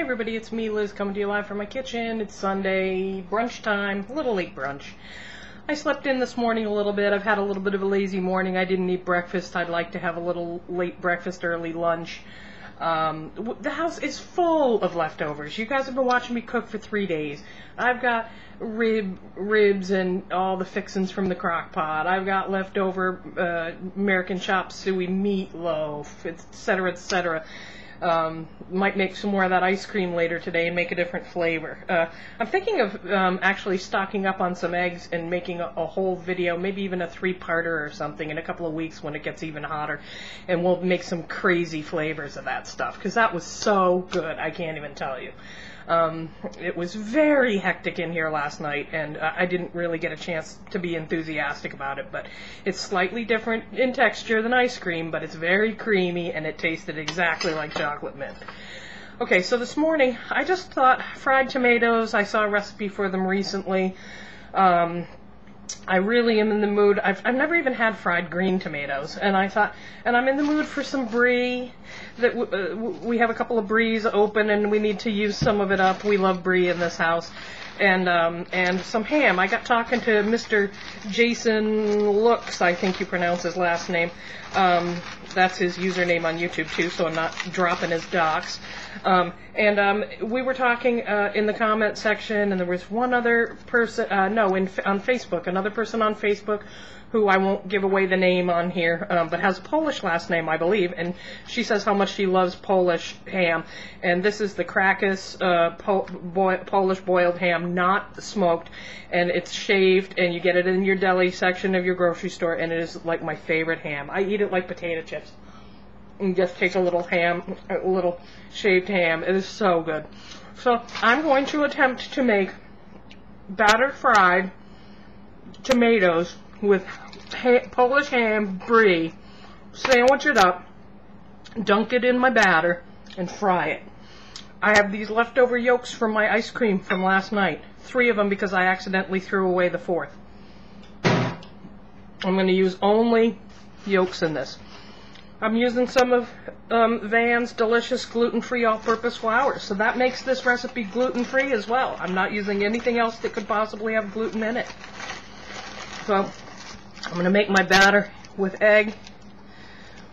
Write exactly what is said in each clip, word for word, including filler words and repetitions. Hey everybody, it's me, Liz, coming to you live from my kitchen. It's Sunday, brunch time, a little late brunch. I slept in this morning a little bit. I've had a little bit of a lazy morning. I didn't eat breakfast. I'd like to have a little late breakfast, early lunch. Um, the house is full of leftovers. You guys have been watching me cook for three days. I've got rib, ribs and all the fixings from the crock pot. I've got leftover uh, American chop suey meatloaf, et cetera, et cetera. Um, might make some more of that ice cream later today and make a different flavor. Uh, I'm thinking of um, actually stocking up on some eggs and making a, a whole video, maybe even a three-parter or something in a couple of weeks when it gets even hotter, and we'll make some crazy flavors of that stuff, because that was so good, I can't even tell you. Um, it was very hectic in here last night, and uh, I didn't really get a chance to be enthusiastic about it, but it's slightly different in texture than ice cream, but it's very creamy, and it tasted exactly like chocolate mint. Okay, so this morning, I just thought fried tomatoes. I saw a recipe for them recently. Um, I really am in the mood. I've, I've never even had fried green tomatoes, and I thought, and I'm in the mood for some brie. That w w we have a couple of bries open, and we need to use some of it up. We love brie in this house, and um, and some ham. I got talking to Mister Jason Looks, I think you pronounce his last name. Um, that's his username on YouTube too, so I'm not dropping his docs. Um, and um, we were talking uh, in the comment section, and there was one other person, uh, no, in, on Facebook, another person on Facebook who I won't give away the name on here, um, but has a Polish last name, I believe, and she says how much she loves Polish ham. And this is the Krakus uh, po boi Polish boiled ham, not smoked, and it's shaved, and you get it in your deli section of your grocery store, and it is like my favorite ham. I eat it like potato chips. And just take a little ham, a little shaved ham. It is so good. So I'm going to attempt to make batter fried tomatoes with ha Polish ham, brie, sandwich it up, dunk it in my batter, and fry it. I have these leftover yolks from my ice cream from last night. Three of them because I accidentally threw away the fourth. I'm going to use only yolks in this. I'm using some of um, Van's delicious gluten-free all-purpose flour, so that makes this recipe gluten-free as well. I'm not using anything else that could possibly have gluten in it. So I'm going to make my batter with egg,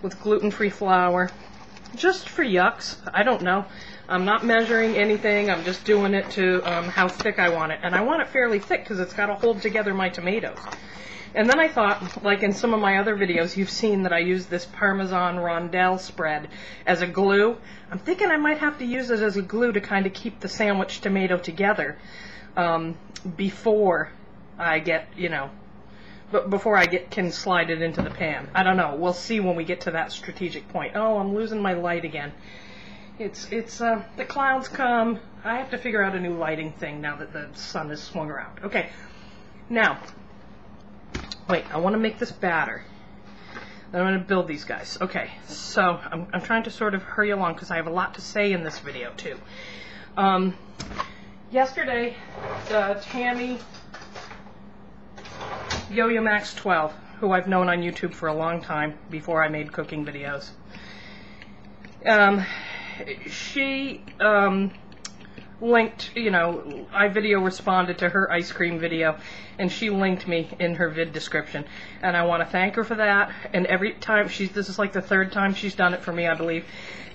with gluten-free flour, just for yucks. I don't know. I'm not measuring anything. I'm just doing it to um, how thick I want it. And I want it fairly thick because it's got to hold together my tomatoes. And then I thought, like in some of my other videos, you've seen that I use this Parmesan rondelle spread as a glue. I'm thinking I might have to use it as a glue to kind of keep the sandwich tomato together um, before I get, you know, but before I get can slide it into the pan. I don't know. We'll see when we get to that strategic point. Oh, I'm losing my light again. It's, it's, uh, the clouds come. I have to figure out a new lighting thing now that the sun has swung around. Okay, now... Wait, I want to make this batter. Then I'm going to build these guys. Okay, so I'm, I'm trying to sort of hurry along because I have a lot to say in this video, too. Um, yesterday, uh, Tanmmy YoYoMax twelve, who I've known on YouTube for a long time before I made cooking videos, um, she... Um, linked, you know, I video responded to her ice cream video, and she linked me in her vid description, and I want to thank her for that. And every time she's, this is like the third time she's done it for me, I believe,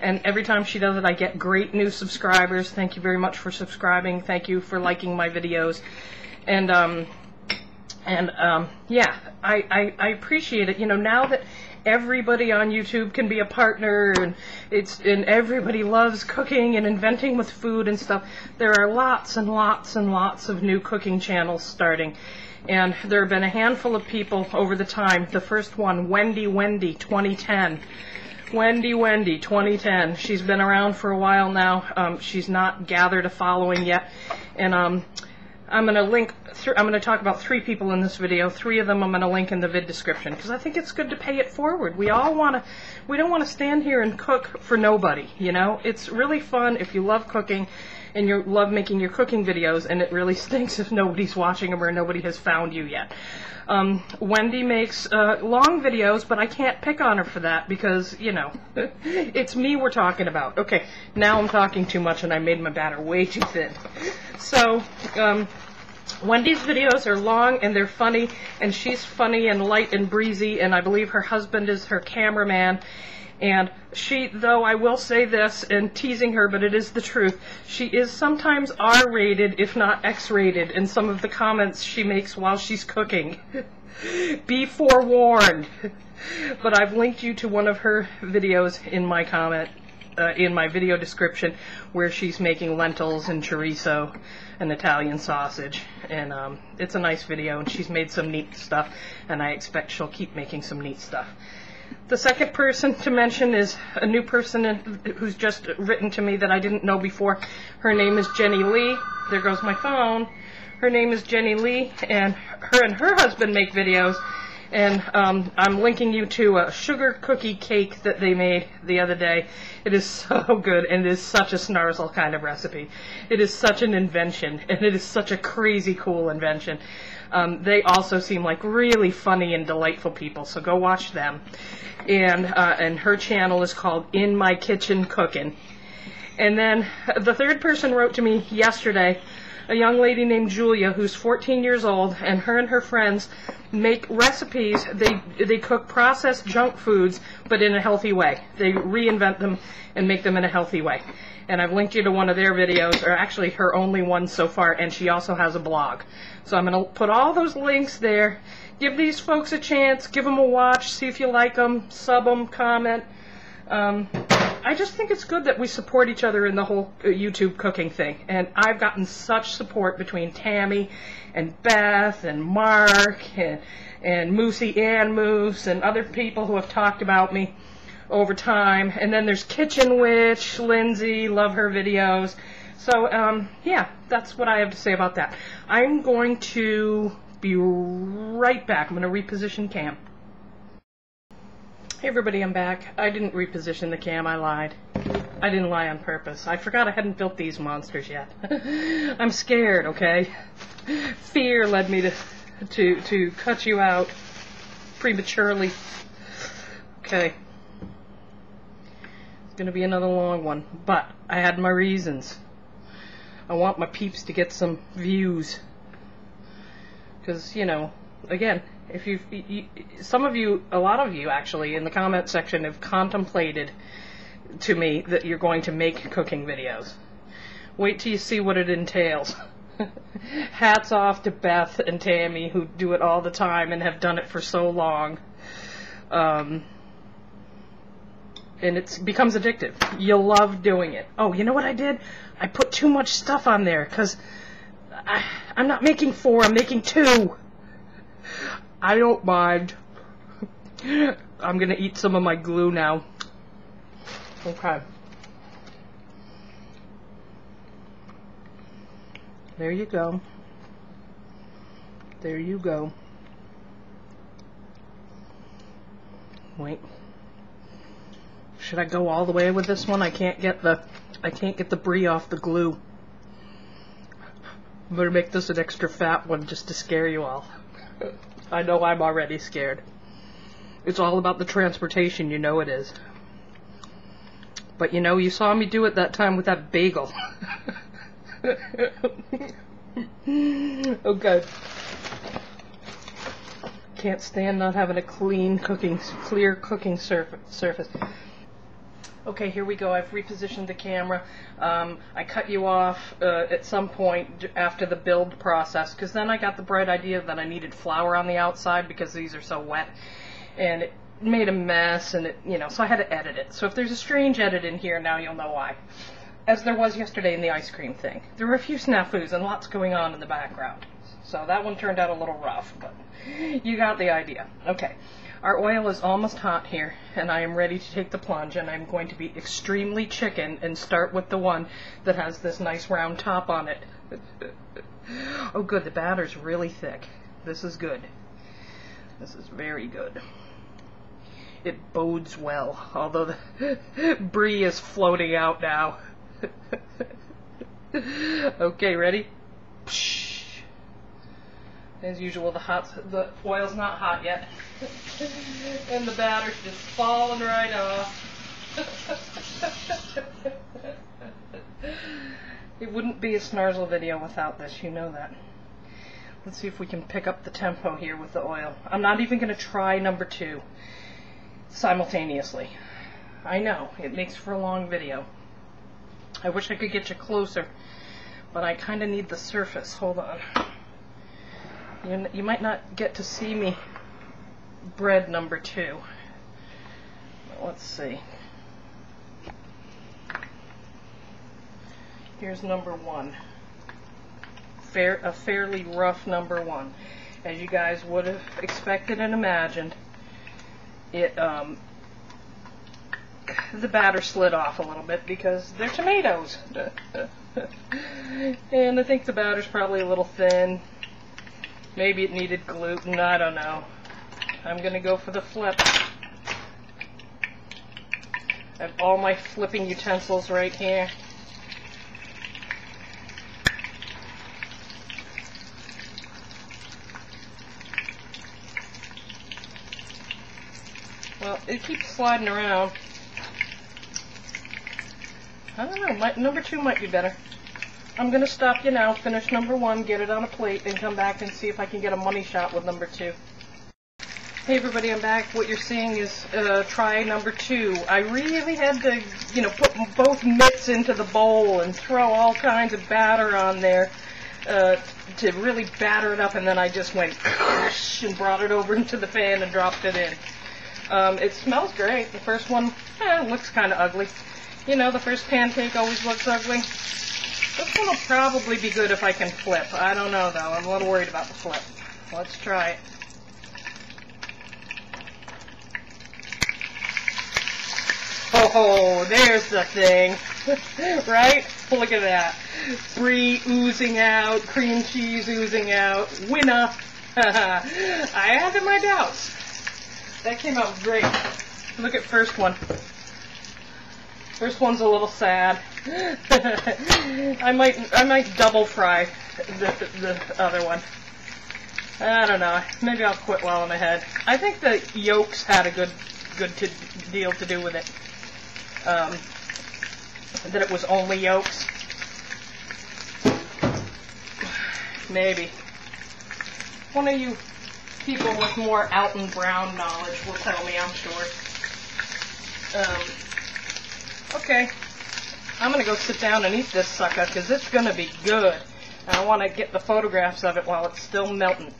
and every time she does it, I get great new subscribers. Thank you very much for subscribing. Thank you for liking my videos, and um, and um, yeah, I, I I appreciate it. You know, now that everybody on YouTube can be a partner, and it's and everybody loves cooking and inventing with food and stuff. There are lots and lots and lots of new cooking channels starting, and there have been a handful of people over the time. The first one, Wendy Wendy twenty ten. Wendy Wendy twenty ten. She's been around for a while now. Um, she's not gathered a following yet, and um. I'm going to link, th I'm going to talk about three people in this video. Three of them I'm going to link in the vid description because I think it's good to pay it forward. We all want to, we don't want to stand here and cook for nobody, you know. It's really fun if you love cooking and you love making your cooking videos, and it really stinks if nobody's watching them or nobody has found you yet. Um, Wendy makes uh, long videos, but I can't pick on her for that because, you know, it's me we're talking about. Okay, now I'm talking too much and I made my batter way too thin. So, um, Wendy's videos are long and they're funny, and she's funny and light and breezy, and I believe her husband is her cameraman. And she, though I will say this, and teasing her, but it is the truth, she is sometimes R rated, if not X rated, in some of the comments she makes while she's cooking. Be forewarned. But I've linked you to one of her videos in my comment, uh, in my video description, where she's making lentils and chorizo and Italian sausage. And um, it's a nice video, and she's made some neat stuff, and I expect she'll keep making some neat stuff. The second person to mention is a new person in, who's just written to me that I didn't know before. Her name is Jenilee. There goes my phone. Her name is Jenilee, and her and her husband make videos. And um, I'm linking you to a sugar cookie cake that they made the other day. It is so good, and it is such a snarzel kind of recipe. It is such an invention, and it is such a crazy cool invention. Um, they also seem like really funny and delightful people, so go watch them. And uh, and her channel is called In My Kitchen Cooking. And then the third person wrote to me yesterday, a young lady named Julia, who's fourteen years old, and her and her friends make recipes. They they cook processed junk foods, but in a healthy way. They reinvent them and make them in a healthy way. And I've linked you to one of their videos, or actually her only one so far, and she also has a blog. So I'm going to put all those links there. Give these folks a chance. Give them a watch. See if you like them. Sub them. Comment. Um, I just think it's good that we support each other in the whole uh, YouTube cooking thing. And I've gotten such support between Tammy and Beth and Mark and, and Moosey and Moose and other people who have talked about me over time. And then there's Kitchen Witch, Lindsay, love her videos. So, um, yeah, that's what I have to say about that. I'm going to be right back. I'm going to reposition cam. Hey everybody, I'm back. I didn't reposition the cam, I lied. I didn't lie on purpose. I forgot I hadn't built these monsters yet. I'm scared, okay? Fear led me to, to, to cut you out prematurely. Okay. It's gonna be another long one, but I had my reasons. I want my peeps to get some views. Because, you know, again, if you've, you, some of you, a lot of you actually, in the comment section have contemplated to me that you're going to make cooking videos. Wait till you see what it entails. Hats off to Beth and Tammy, who do it all the time and have done it for so long. Um, and it becomes addictive. You love doing it. Oh, you know what I did? I put too much stuff on there because I'm not making four, I'm making two. I don't mind. I'm gonna eat some of my glue now. Okay. There you go. There you go. Wait. Should I go all the way with this one? I can't get the I can't get the brie off the glue. I'm gonna make this an extra fat one just to scare you all. I know I'm already scared. It's all about the transportation, you know it is. But you know, you saw me do it that time with that bagel. Okay. Can't stand not having a clean cooking, clear cooking surf surface. Okay, here we go. I've repositioned the camera. Um, I cut you off uh, at some point after the build process because then I got the bright idea that I needed flour on the outside because these are so wet, and it made a mess, and it, you know, so I had to edit it. So if there's a strange edit in here, now you'll know why. As there was yesterday in the ice cream thing. There were a few snafus and lots going on in the background. So that one turned out a little rough, but you got the idea. Okay. Our oil is almost hot here, and I am ready to take the plunge, and I'm going to be extremely chicken and start with the one that has this nice round top on it. Oh good, the batter's really thick. This is good. This is very good. It bodes well, although the brie is floating out now. Okay, ready? As usual, the hot, the oil's not hot yet. And the batter's just falling right off. It wouldn't be a Snarzle video without this, you know that. Let's see if we can pick up the tempo here with the oil. I'm not even going to try number two simultaneously. I know, it makes for a long video. I wish I could get you closer, but I kind of need the surface. Hold on. You, you might not get to see me bread number two. But let's see. Here's number one. Fair, a fairly rough number one. As you guys would have expected and imagined, it um, the batter slid off a little bit because they're tomatoes. And I think the batter's probably a little thin. Maybe it needed gluten, I don't know. I'm going to go for the flip. I have all my flipping utensils right here. Well, it keeps sliding around. I don't know, my, number two might be better. I'm going to stop you now, finish number one, get it on a plate, and come back and see if I can get a money shot with number two. Hey everybody, I'm back. What you're seeing is uh, try number two. I really had to, you know, put both mitts into the bowl and throw all kinds of batter on there uh, to really batter it up, and then I just went and brought it over into the pan and dropped it in. Um, it smells great. The first one eh, looks kind of ugly. You know, the first pancake always looks ugly. This one will probably be good if I can flip. I don't know, though. I'm a little worried about the flip. Let's try it. Ho ho, there's the thing. Right? Look at that. Brie oozing out, cream cheese oozing out. Winner. I had my doubts. That came out great. Look at first one. First one's a little sad. I might I might double fry the, the other one. I don't know. Maybe I'll quit while I'm ahead. I think the yolks had a good good to deal to do with it. Um, that it was only yolks. Maybe. One of you people with more Alton Brown knowledge will tell me, I'm sure. Um, Okay, I'm going to go sit down and eat this sucker because it's going to be good. And I want to get the photographs of it while it's still melting.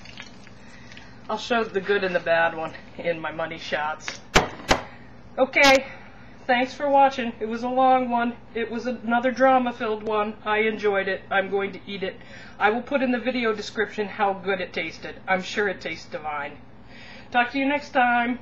I'll show the good and the bad one in my money shots. Okay, thanks for watching. It was a long one. It was another drama-filled one. I enjoyed it. I'm going to eat it. I will put in the video description how good it tasted. I'm sure it tastes divine. Talk to you next time.